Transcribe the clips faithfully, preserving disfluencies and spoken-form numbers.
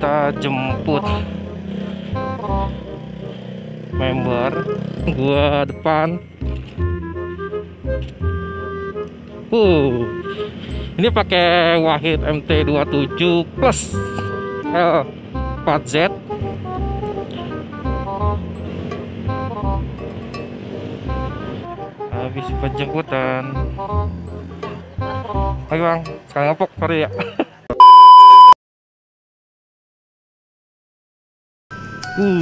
kita jemput member gua depan. Uh, ini pakai Wahid M T dua puluh tujuh plus L empat Z. Habis penjemputan. Ayo Bang, sekali ngepok, sorry ya. Uh.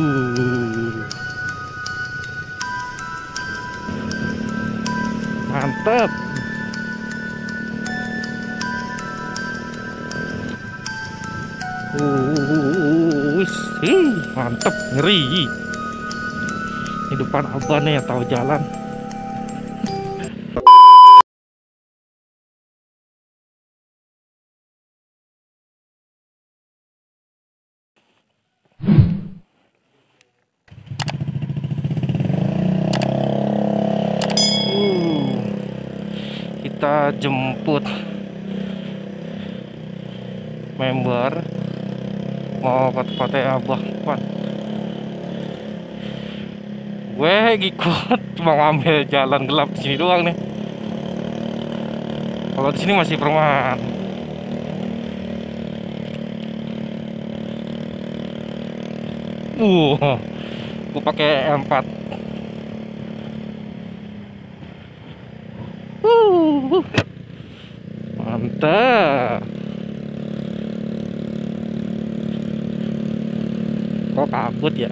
Mantap. Uh, sih, mantap, ngeri. Di depan abangnya tahu jalan. Kita jemput member mau ke tempatnya abah depan. Gue ngikut cuma ngambil jalan gelap di sini doang nih. Kalau di sini masih perumahan. Uh, gue pakai M empat. Uh, mantap. Kok kabut ya?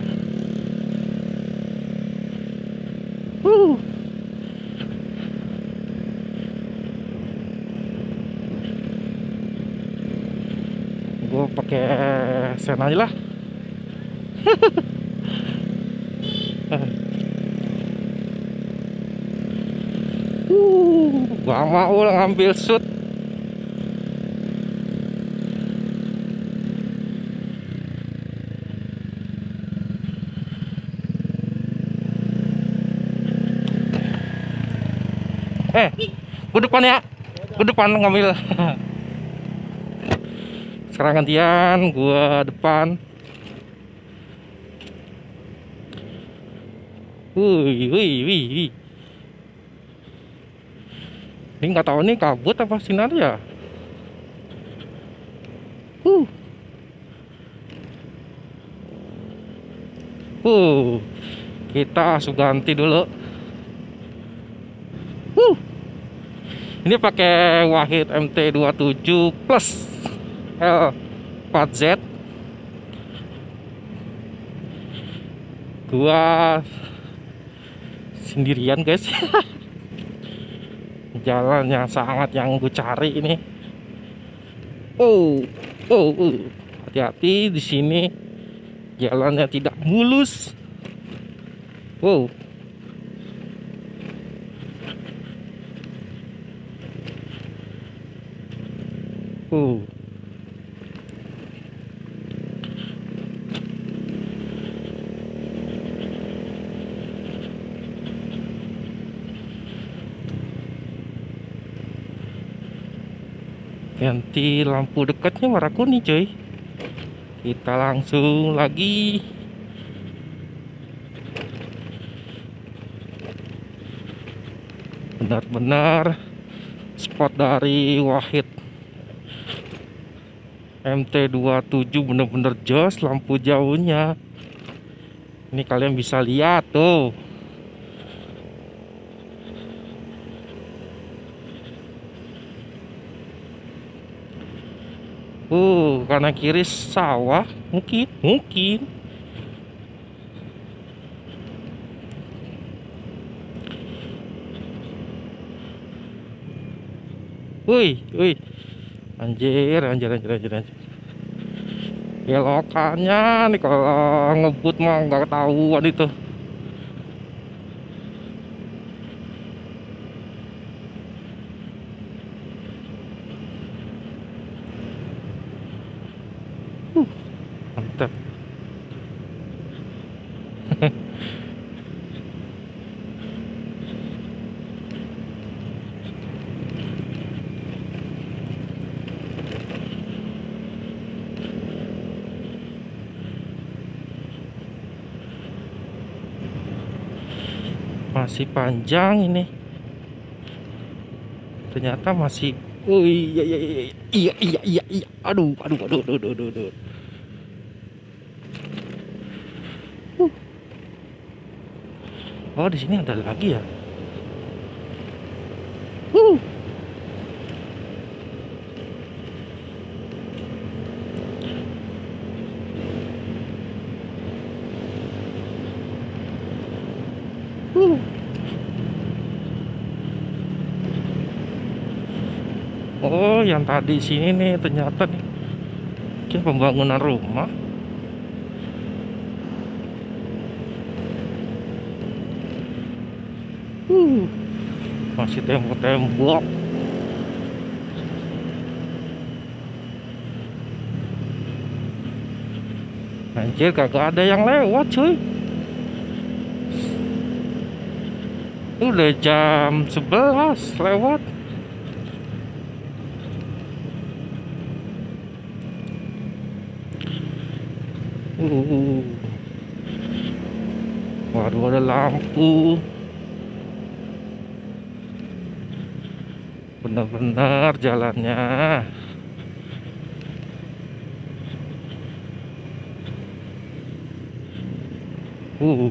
Uh. Gue pakai sen aja lah. Gak mau lah ngambil shoot. Eh, gue depan ya, gue depan ngambil. Sekarang gantian, gue depan. Wih, wih, wih, wih. Ini nggak tahu nih kabut apa sinar ya. Uh. Uh. Kita langsung ganti dulu. Uh. Ini pakai Wahid M T dua puluh tujuh plus L empat Z. Gua sendirian, guys. Jalan yang sangat yang gue cari ini. Oh, oh, oh. Hati-hati di sini. Jalannya tidak mulus. Wow. Oh. Ganti lampu dekatnya warna kuning, coy. Kita langsung lagi. Benar-benar spot dari Wahid M T dua puluh tujuh bener-bener jos lampu jauhnya. Ini kalian bisa lihat tuh. Uh, karena kiri sawah, mungkin, mungkin. Wih, wih, anjir, anjir, anjir, anjir, anjir. Belokannya nih kalau ngebut mah nggak ketahuan itu. Mantap. masih panjang ini. Ternyata masih. Oh iya iya iya iya iya iya. Aduh aduh aduh aduh aduh aduh. aduh. Uh. Oh di sini ada lagi ya. Uh. Uh. Oh, yang tadi sini nih ternyata nih. Oke, pembangunan rumah. Uh. Masih tembok-tembok. Anjir, kagak ada yang lewat, cuy. Udah jam sebelas lewat. Uh. Waduh ada lampu. Benar-benar jalannya. Uh.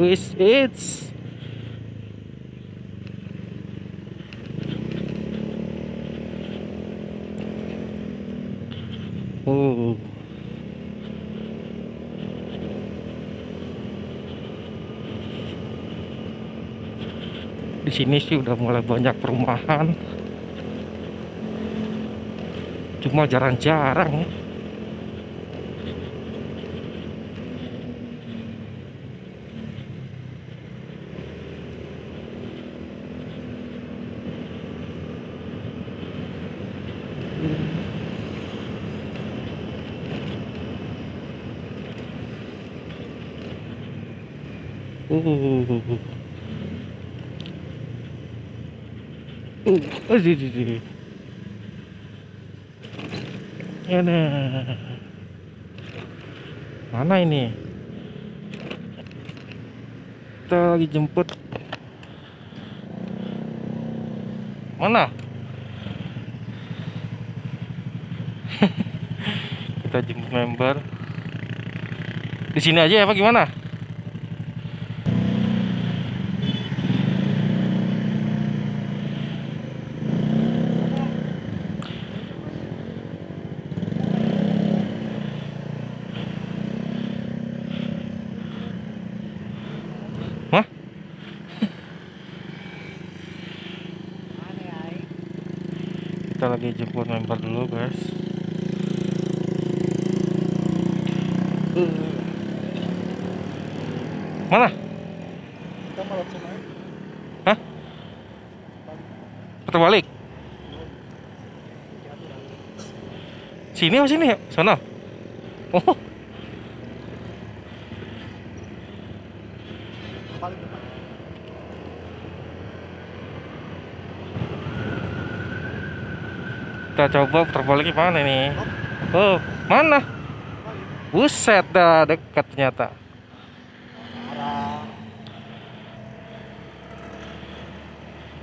Wis it's oh di sini sih udah mulai banyak perumahan, cuma jarang-jarang. Uh, uh, di di di. Ini mana ini? Kita lagi jemput. Mana? Kita jemput member. Di sini aja ya, apa gimana? Kita lagi jemput member dulu guys. uh. Mana? Kita malah semai. Hah? Putar balik? Sini apa sini ya? Sana? Oh. Kita coba putar baliknya mana nih? Oh, mana? Buset dah, dekat ternyata.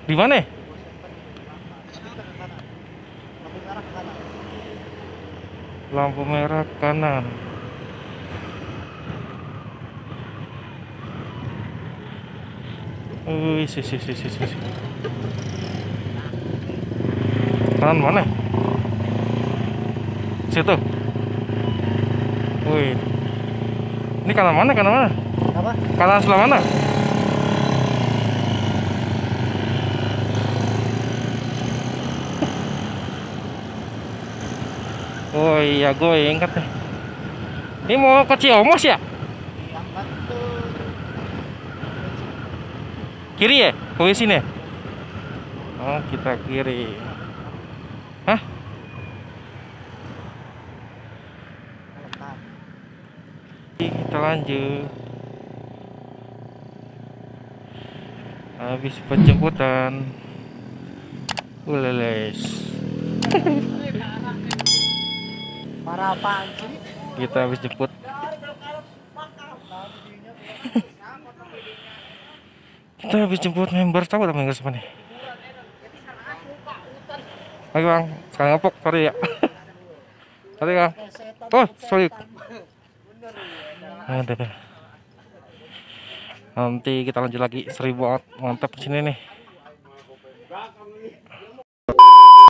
Di mana? Lampu merah ke kanan. Wih, si si si si si. Kanan mana? Situ. Wih. Ini kanan mana? Kanan mana? Apa? Kanan sebelah mana? Oh iya, gue ingat deh. Ini mau ke Ciomos ya? Kiri ya? Ke sini. Oh, kita kiri. Hah? Kita lanjut. Habis penjemputan. Uleles. Kita habis jemput Kita habis jemput member, tahu tak member siapa nih? Oke bang, sekarang ngepok, sorry ya. Sorry bang. Oh, sorry. Nanti kita lanjut lagi, seribu watt mantap di sini nih.